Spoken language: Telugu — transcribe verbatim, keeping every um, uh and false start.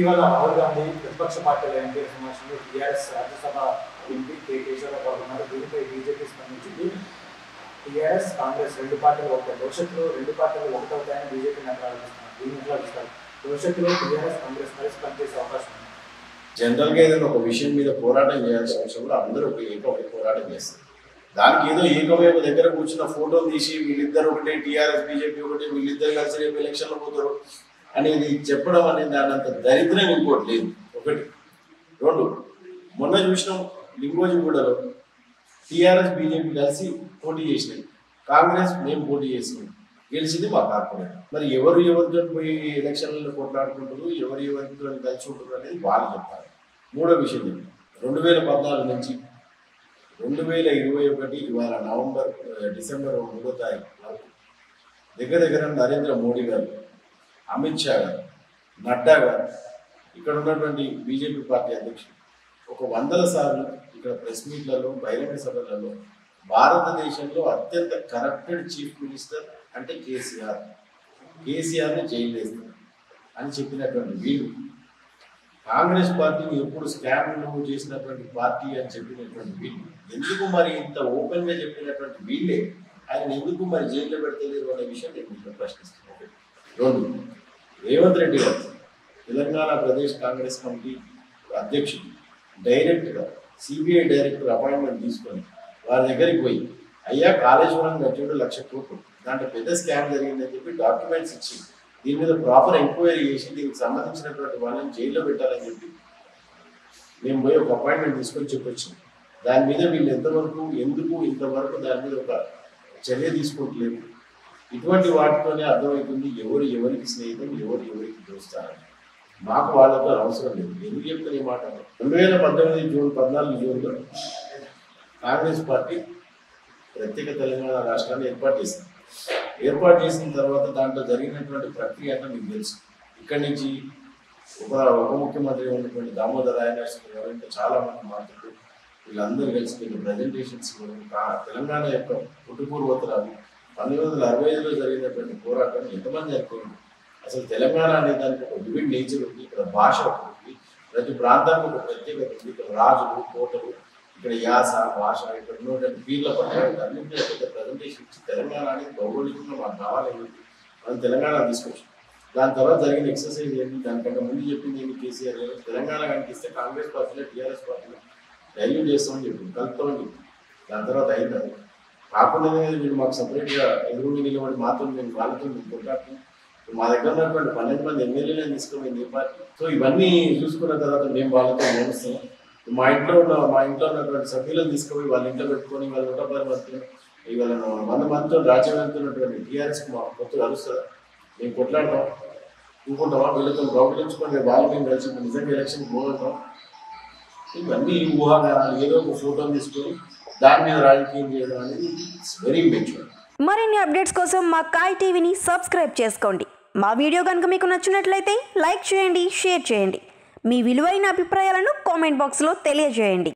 ఇవాళ రాహుల్ గాంధీ ప్రతిపక్ష పార్టీల ఎన్నికల సమావేశంలో TRS Rajya Sabha MP K KCR పాల్గొన్నారు. దీనిపై బీజేపీ స్పందించింది. టీఆర్ఎస్ కాంగ్రెస్ రెండు పార్టీలు ఒకటే, భవిష్యత్తులో రెండు పార్టీలు ఒకటవుతాయని బీజేపీ నిర్ణయాలు దీన్ని నిర్ణయిస్తారు. భవిష్యత్తులో టీఆర్ఎస్ కాంగ్రెస్ కలిసి పనిచేసే అవకాశం ఉంది. జనరల్గా ఏదైనా ఒక విషయం మీద పోరాటం చేయాల్సిన విషయంలో అందరూ ఒక ఏకమై పోరాటం చేస్తారు. దానికి ఏదో ఏకమే ఒక దగ్గర కూర్చున్న ఫోటోలు తీసి వీళ్ళిద్దరు ఒకటే, టీఆర్ఎస్ బీజేపీ ఒకటే, వీళ్ళిద్దరు కలిసి రేపు ఎలక్షన్లో పోతారు అనేది చెప్పడం అనేది దాని అంత దరిద్రం ఇంకోటి లేదు. ఒకటి రెండు, మొన్న చూసినాం లింగోజిగూడలో టీఆర్ఎస్ బీజేపీ కలిసి పోటీ చేసినాయి, కాంగ్రెస్ మేము పోటీ చేసినాం, గెలిచింది మా కార్పొరేట్. మరి ఎవరు ఎవరితో పోయి ఎలక్షన్లలో కొట్లాడుకుంటారు, ఎవరు ఎవరితో కలిసి ఉంటారు అనేది వాళ్ళు చెప్తారు. మూడో విషయం చెప్తారు, రెండు వేల పద్నాలుగు నుంచి రెండు వేల ఇరవై ఒకటి ఇవాళ నవంబర్ డిసెంబర్ మూడో తారీఖు వరకు దగ్గర దగ్గర నరేంద్ర మోడీ గారు, అమిత్ షా గారు, నడ్డా గారు, ఇక్కడ ఉన్నటువంటి బీజేపీ పార్టీ అధ్యక్షుడు ఒక వందల సార్లు ఇక్కడ ప్రెస్ మీట్లలో, బహిరంగ సభలలో భారతదేశంలో అత్యంత కరప్టెడ్ చీఫ్ మినిస్టర్ అంటే కేసీఆర్, కేసీఆర్ని జైలు వేస్తారు అని చెప్పినటువంటి వీళ్ళు, కాంగ్రెస్ పార్టీని ఎప్పుడు స్కామ్లు చేసినటువంటి పార్టీ అని చెప్పినటువంటి వీళ్ళు, ఎందుకు మరి ఇంత ఓపెన్గా చెప్పినటువంటి వీళ్ళే ఆయన ఎందుకు మరి జైల్లో పెడతలేరు అనే విషయం నేను ప్రశ్నిస్తున్నాను. రెండు, రేవంత్ రెడ్డి గారు తెలంగాణ ప్రదేశ్ కాంగ్రెస్ కమిటీ అధ్యక్షుడు డైరెక్ట్గా సిబిఐ డైరెక్టర్ అపాయింట్మెంట్ తీసుకొని వారి దగ్గరికి పోయి అయ్యా కాళేశ్వరం గట్టిడు లక్ష కోట్లు దాంట్లో పెద్ద స్కామ్ జరిగిందని చెప్పి డాక్యుమెంట్స్ ఇచ్చి దీని మీద ప్రాపర్ ఎంక్వైరీ చేసి దీనికి సంబంధించినటువంటి వాళ్ళని జైల్లో పెట్టాలని చెప్పి మేము పోయి ఒక అపాయింట్మెంట్ తీసుకొని చెప్పొచ్చాం. దాని మీద వీళ్ళు ఎంతవరకు ఎందుకు ఇంతవరకు దాని మీద ఒక చర్య తీసుకోవట్లేదు. ఇటువంటి వాటితోనే అర్థమవుతుంది ఎవరు ఎవరికి స్నేహితం, ఎవరు ఎవరికి దోస్తారని. మాకు వాళ్ళతో అవసరం లేదు. ఎందుకు చెప్తాను ఈ మాట, రెండు వేల పంతొమ్మిది జూన్ పద్నాలుగు జూన్లో కాంగ్రెస్ పార్టీ ప్రత్యేక తెలంగాణ రాష్ట్రాన్ని ఏర్పాటు చేసింది. ఏర్పాటు చేసిన తర్వాత దాంట్లో జరిగినటువంటి ప్రక్రియ అంటే మీకు తెలుసు. ఇక్కడి నుంచి ఉప ఉప ముఖ్యమంత్రి ఉన్నటువంటి దామోదర్ రాయనరసింహ గారు, ఇంకా చాలామంది మంత్రులు వీళ్ళందరూ కలిసి కొన్ని ప్రజెంటేషన్స్ తెలంగాణ యొక్క పుట్టుపూర్వోత్తరాలు పంతొమ్మిది వందల అరవై ఐదులో జరిగినటువంటి పోరాటం ఎంతమంది జరిపోయింది, అసలు తెలంగాణ అనే దానికి ఒక డివిడ్ నేచర్ ఉంది, ఇక్కడ భాష ఉంటుంది, ప్రతి ప్రాంతానికి ఒక ప్రత్యేకత ఉంది, ఇక్కడ రాజులు కోటలు, ఇక్కడ యాస భాష, ఇక్కడ ఉన్నటువంటి వీళ్ళ పర్యాటక అన్నింటినీ పెద్ద ప్రజెంటేషన్ ఇచ్చి తెలంగాణ అనేది భౌగోళికంగా మాకు కావాలని మనం తెలంగాణ తీసుకొచ్చాం. దాని తర్వాత జరిగిన ఎక్సర్సైజ్ ఏంటి, దానికంటే ముందు చెప్పింది ఏంటి కేసీఆర్, తెలంగాణ కనిపిస్తే కాంగ్రెస్ పార్టీలో టీఆర్ఎస్ పార్టీలో డైల్యూట్ చేస్తామని చెప్పింది, కలుపుతామని చెప్పింది. దాని తర్వాత అయింది అది కాకుండా వీళ్ళు మాకు సపరేట్గా ఎదురుండి నిలబడి మాత్రం మేము వాళ్ళతో మేము కొట్లాడుతున్నాం, మా దగ్గర ఉన్నటువంటి పన్నెండు మంది ఎమ్మెల్యేలను తీసుకోమైంది ఏ పార్టీ. సో ఇవన్నీ చూసుకున్న తర్వాత మేము వాళ్ళతో నడుస్తాం, మా ఇంట్లో ఉన్న మా ఇంట్లో ఉన్నటువంటి సభ్యులను తీసుకుపోయి వాళ్ళ ఇంట్లో పెట్టుకొని వాళ్ళ నూట పది మంది ఇవాళ వంద మందితో రాజ్యం వెళ్తున్నటువంటి టీఆర్ఎస్కి మా కొత్తగా కలుస్తుందా, మేము కొట్లాడతాం అనుకుంటామా, వీళ్ళతో ప్రౌకలించుకొని వాళ్ళు మేము కలిసి నిజంగా ఎలక్షన్ పోగలుగుతాం. ఇవన్నీ ఊహాగానాలు ఏదో ఒక ఫోటోలు తీసుకొని దాని మీద రాజకీయం చేయడం అనేది ఇట్స్ వెరీ మెచ్యూర్. మరిన్ని అప్డేట్స్ కోసం మా కాయ్ టీవీని సబ్స్క్రైబ్ చేసుకోండి. మా వీడియో కనుక మీకు నచ్చినట్లయితే లైక్ చేయండి, షేర్ చేయండి, మీ విలువైన అభిప్రాయాలను కామెంట్ బాక్స్లో తెలియజేయండి.